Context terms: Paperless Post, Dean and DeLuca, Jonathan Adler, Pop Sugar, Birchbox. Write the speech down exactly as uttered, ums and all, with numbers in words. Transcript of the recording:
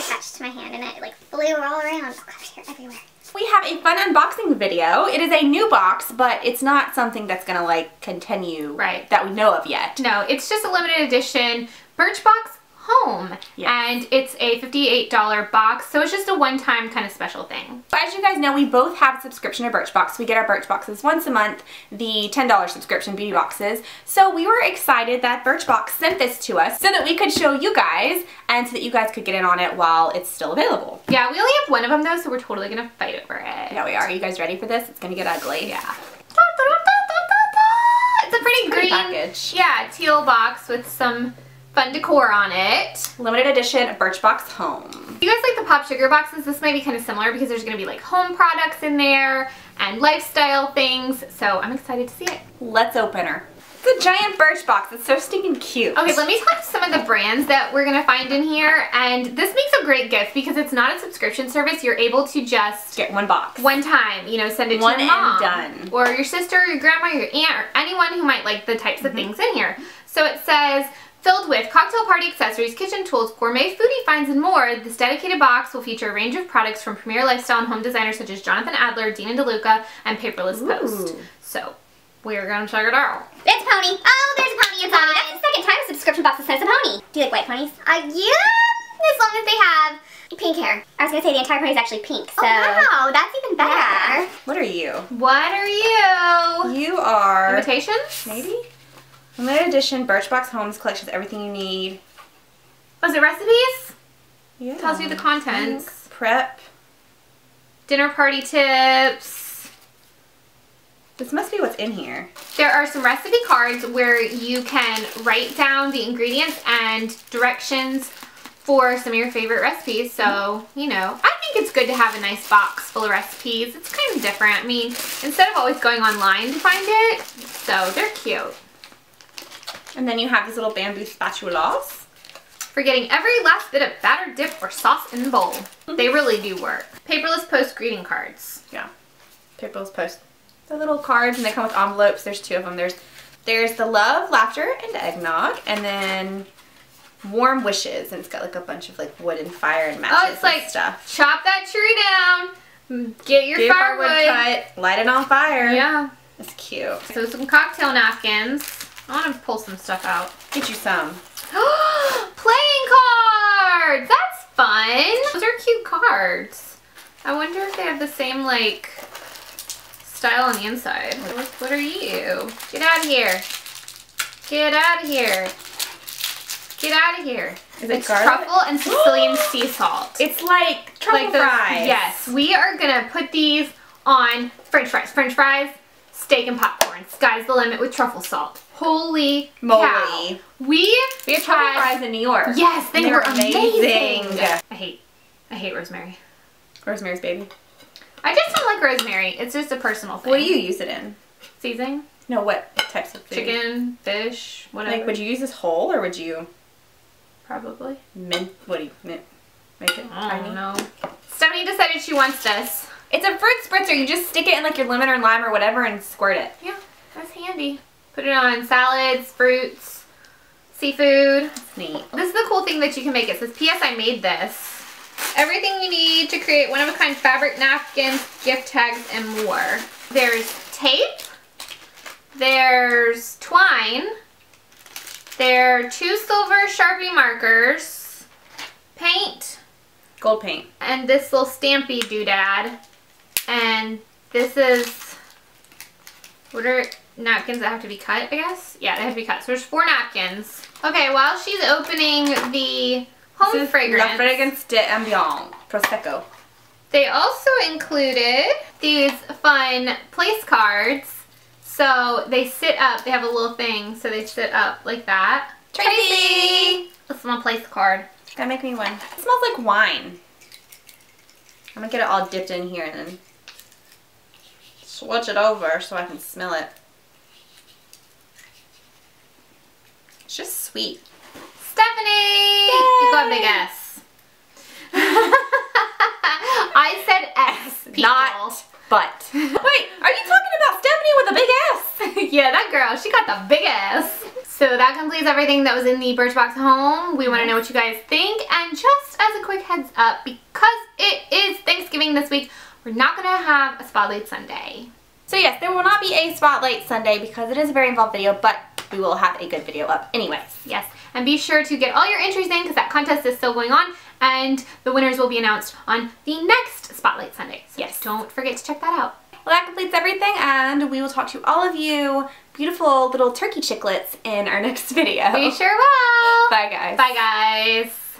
attached to my hand and it like flew all around. Oh gosh, they're everywhere. We have a fun unboxing video. It is a new box, but it's not something that's gonna like continue right. that we know of yet. No, it's just a limited edition Birchbox home. Yes. And it's a fifty-eight dollar box, so it's just a one-time kind of special thing. But as you guys know, we both have a subscription to Birchbox. We get our Birchboxes once a month, the ten dollar subscription beauty boxes. So we were excited that Birchbox sent this to us so that we could show you guys and so that you guys could get in on it while it's still available. Yeah, we only have one of them though, so we're totally gonna fight over it. Yeah, we are. Are you guys ready for this? It's gonna get ugly. Yeah. It's a pretty, it's pretty green package. Yeah, teal box with some fun decor on it. Limited edition Birchbox home. If you guys like the Pop Sugar boxes, this might be kind of similar because there's going to be like home products in there and lifestyle things. So I'm excited to see it. Let's open her. It's a giant Birchbox. It's so stinking cute. Okay, let me talk to some of the brands that we're going to find in here. And this makes a great gift because it's not a subscription service. You're able to just get one box. One time, you know, send it to your mom. One and done. Or your sister, or your grandma, or your aunt, or anyone who might like the types of mm-hmm. things in here. So it says, filled with cocktail party accessories, kitchen tools, gourmet foodie finds, and more, this dedicated box will feature a range of products from premier lifestyle and home designers such as Jonathan Adler, Dean and DeLuca, and Paperless Post. Ooh. So, we're going to check it out. It's a pony. Oh, there's a pony inside. That's the second time a subscription box that says a pony. Do you like white ponies? Uh, yeah, as long as they have pink hair. I was going to say the entire pony is actually pink, so. Oh, wow, that's even better. Yeah. What are you? What are you? You are. Invitations? Maybe? Limited edition Birchbox Homes collection with everything you need. Was it recipes? Yeah. Tells you the contents. Prep. Dinner party tips. This must be what's in here. There are some recipe cards where you can write down the ingredients and directions for some of your favorite recipes. So, you know, I think it's good to have a nice box full of recipes. It's kind of different. I mean, instead of always going online to find it. So, they're cute. And then you have these little bamboo spatulas. For getting every last bit of batter, dip, or sauce in the bowl. Mm-hmm. They really do work. Paperless Post greeting cards. Yeah. Paperless Post. They're little cards and they come with envelopes. There's two of them. There's there's the love, laughter, and eggnog. And then warm wishes. And it's got like a bunch of like wood and fire and matches. Oh, it's like stuff. Chop that tree down. Get your Get firewood. Cut, light it on fire. Yeah. It's cute. So some cocktail napkins. I want to pull some stuff out. Get you some. Playing cards! That's fun! Those are cute cards. I wonder if they have the same, like, style on the inside. What, what are you? Get out of here. Get out of here. Get out of here. Is it garlic? Truffle and Sicilian sea salt. It's like truffle like those, fries. Yes. We are going to put these on French fries. French fries, steak, and popcorn. Sky's the limit with truffle salt. Holy moly. Cow. We, we had truffle fries in New York. Yes, they, they were, were amazing. amazing. I hate, I hate rosemary. Rosemary's baby. I just don't like rosemary. It's just a personal thing. What do you use it in? Seasoning? No, what types of food? Chicken, fish, whatever. Like, would you use this whole or would you? Probably. Mint, what do you, mint, make it? I don't tiny? know. Stephanie decided she wants this. It's a fruit spritzer. You just stick it in like your lemon or lime or whatever and squirt it. Yeah, that's handy. Put it on salads, fruits, seafood. That's neat. This is the cool thing that you can make. It says, P S I made this. Everything you need to create one-of-a-kind fabric napkins, gift tags, and more. There's tape. There's twine. There are two silver Sharpie markers. Paint. Gold paint. And this little stampy doodad. And this is... What are... napkins that have to be cut, I guess? Yeah, they have to be cut. So there's four napkins. Okay, while she's opening the home fragrance. La Fragrance de Ambiance Prosecco. They also included these fun place cards. So they sit up. They have a little thing, so they sit up like that. Tracy! This is my place card. Gotta make me one. It smells like wine. I'm gonna get it all dipped in here and then switch it over so I can smell it. It's just sweet. Stephanie! Yay! You got a big S. I said S, people. Not but. Wait, are you talking about Stephanie with a big S? Yeah, that girl, she got the big S. So that completes everything that was in the Birchbox home. We want to know what you guys think. And just as a quick heads up, because it is Thanksgiving this week, we're not going to have a Spotlight Sunday. So yes, there will not be a Spotlight Sunday because it is a very involved video, but we will have a good video up anyways. Yes, and be sure to get all your entries in because that contest is still going on, and the winners will be announced on the next Spotlight Sunday. So yes, don't forget to check that out. Well, that completes everything, and we will talk to all of you beautiful little turkey chicklets in our next video. We sure will. Bye, guys. Bye, guys.